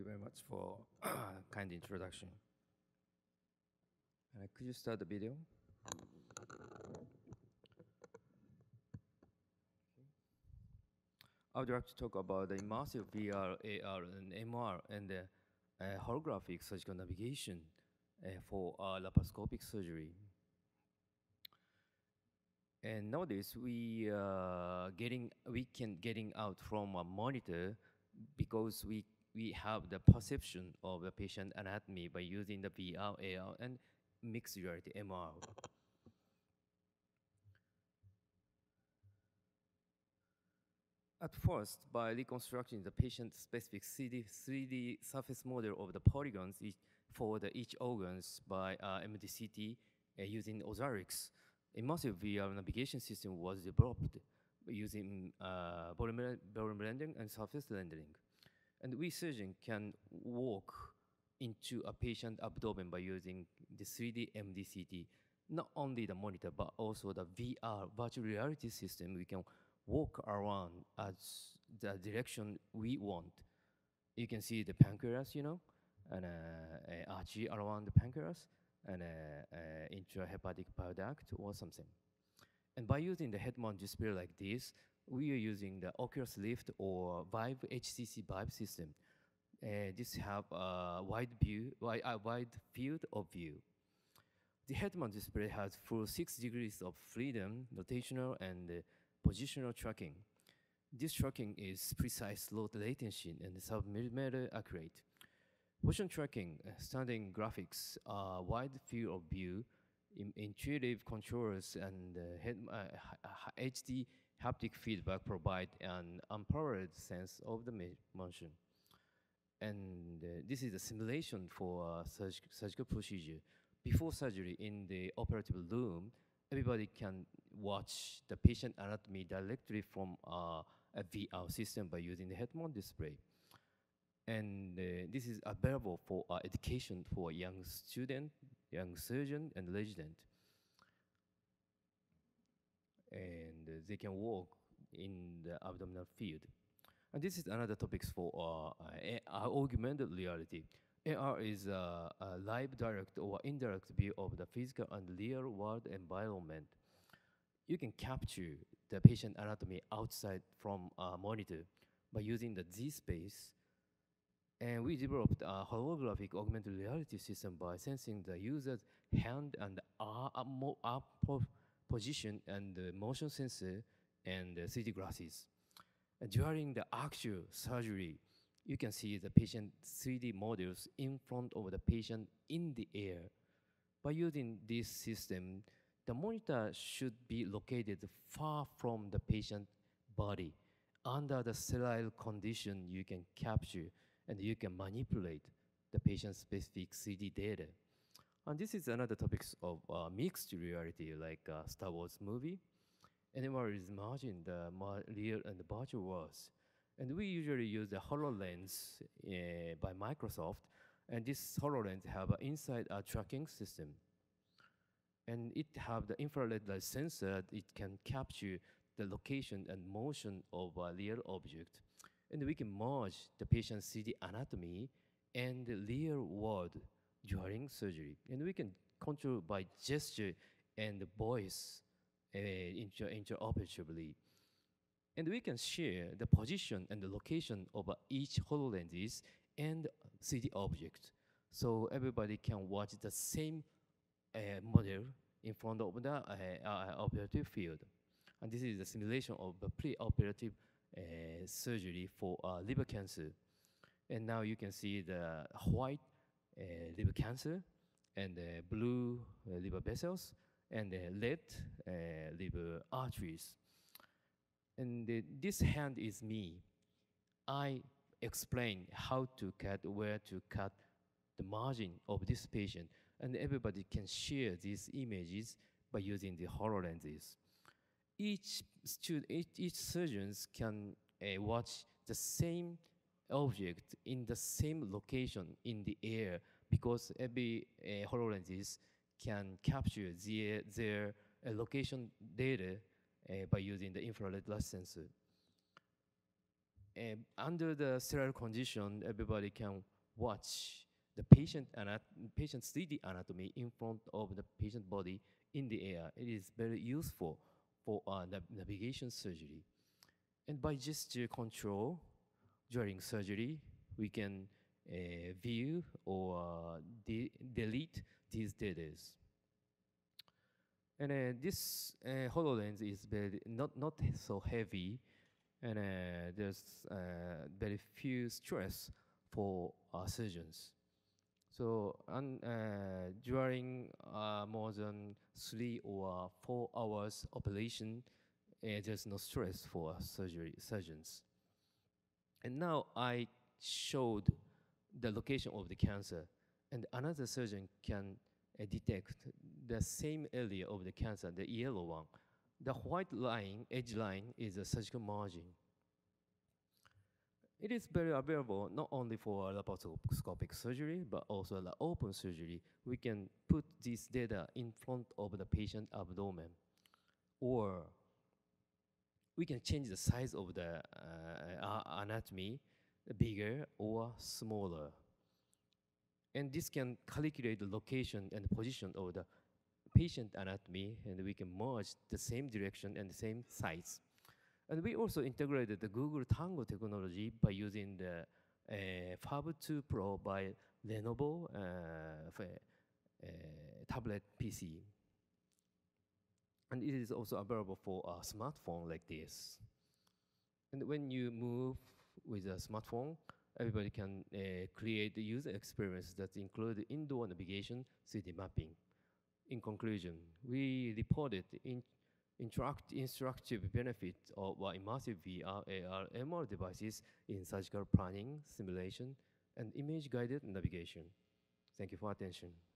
you very much for kind introduction. Could you start the video? I would like to talk about the immersive VR, AR, and MR, and holographic surgical navigation for laparoscopic surgery. And nowadays, we can get out from a monitor because we have the perception of the patient anatomy by using the VR, AR, and mixed reality MR. At first, by reconstructing the patient-specific 3D surface model of the polygons for each organs by MDCT using OsiriX, immersive VR navigation system was developed using volume rendering and surface rendering. And we surgeons can walk into a patient abdomen by using the 3D MDCT. Not only the monitor, but also the VR virtual reality system, we can walk around as the direction we want. You can see the pancreas, you know, and artery around the pancreas, and intrahepatic bile duct or something. And by using the head-mount display like this, we are using the Oculus Rift or Vive, HTC Vive system. This have a wide field of view. The head-mount display has full 6 degrees of freedom, rotational and positional tracking. This tracking is precise, low latency, and sub-millimeter accurate. Motion tracking, stunning graphics, wide field of view, intuitive controls, and HD haptic feedback provide an unparalleled sense of the motion. And this is a simulation for surgical procedure. Before surgery in the operative room, everybody can watch the patient anatomy directly from a VR system by using the head-mount display. And this is available for education for young student, young surgeon, and resident. And they can walk in the abdominal field. And this is another topic for augmented reality. AR is a live direct or indirect view of the physical and real world environment. You can capture the patient anatomy outside from a monitor by using the Z space. And we developed a holographic augmented reality system by sensing the user's hand and arm position and the motion sensor and 3D glasses. During the actual surgery, you can see the patient 3D models in front of the patient in the air. By using this system, the monitor should be located far from the patient body. Under the sterile condition, you can capture and you can manipulate the patient-specific 3D data. And this is another topic of mixed reality, like Star Wars movie. MR is merging the real and the virtual worlds. And we usually use the HoloLens by Microsoft, and this HoloLens have an inside tracking system. And it have the infrared light sensor. It can capture the location and motion of a real object. And we can merge the patient's 3D anatomy and the real world during surgery. And we can control by gesture and voice interoperatively. And we can share the position and the location of each HoloLens and 3D object. So everybody can watch the same model in front of the operative field. And this is a simulation of the pre-operative surgery for liver cancer. And now you can see the white liver cancer and the blue liver vessels and the red liver arteries. And this hand is me. I explain how to cut, where to cut the margin of this patient. And everybody can share these images by using the HoloLenses. Each surgeon can watch the same object in the same location in the air, because every HoloLenses can capture their location data by using the infrared light sensor. under the sterile condition, everybody can watch the patient's 3D anatomy in front of the patient body in the air. It is very useful for navigation surgery. And by gesture control during surgery, we can view or delete these data. And this HoloLens is very not so heavy, and there's very few stress for surgeons. So during more than 3 or 4 hours operation, there's no stress for surgeons. And now I showed the location of the cancer, and another surgeon can detect the same area of the cancer, the yellow one. The white line, edge line, is a surgical margin. It is very available not only for laparoscopic surgery, but also the open surgery. We can put this data in front of the patient abdomen, or we can change the size of the anatomy, bigger or smaller. And this can calculate the location and position of the patient anatomy, and we can merge the same direction and the same size. And we also integrated the Google Tango technology by using the Phab 2 Pro by Lenovo tablet PC. And it is also available for a smartphone like this. And when you move with a smartphone, everybody can create the user experience that include indoor navigation, 3D mapping. In conclusion, we reported instructive benefits of immersive VR, AR, MR devices in surgical planning, simulation, and image-guided navigation. Thank you for attention.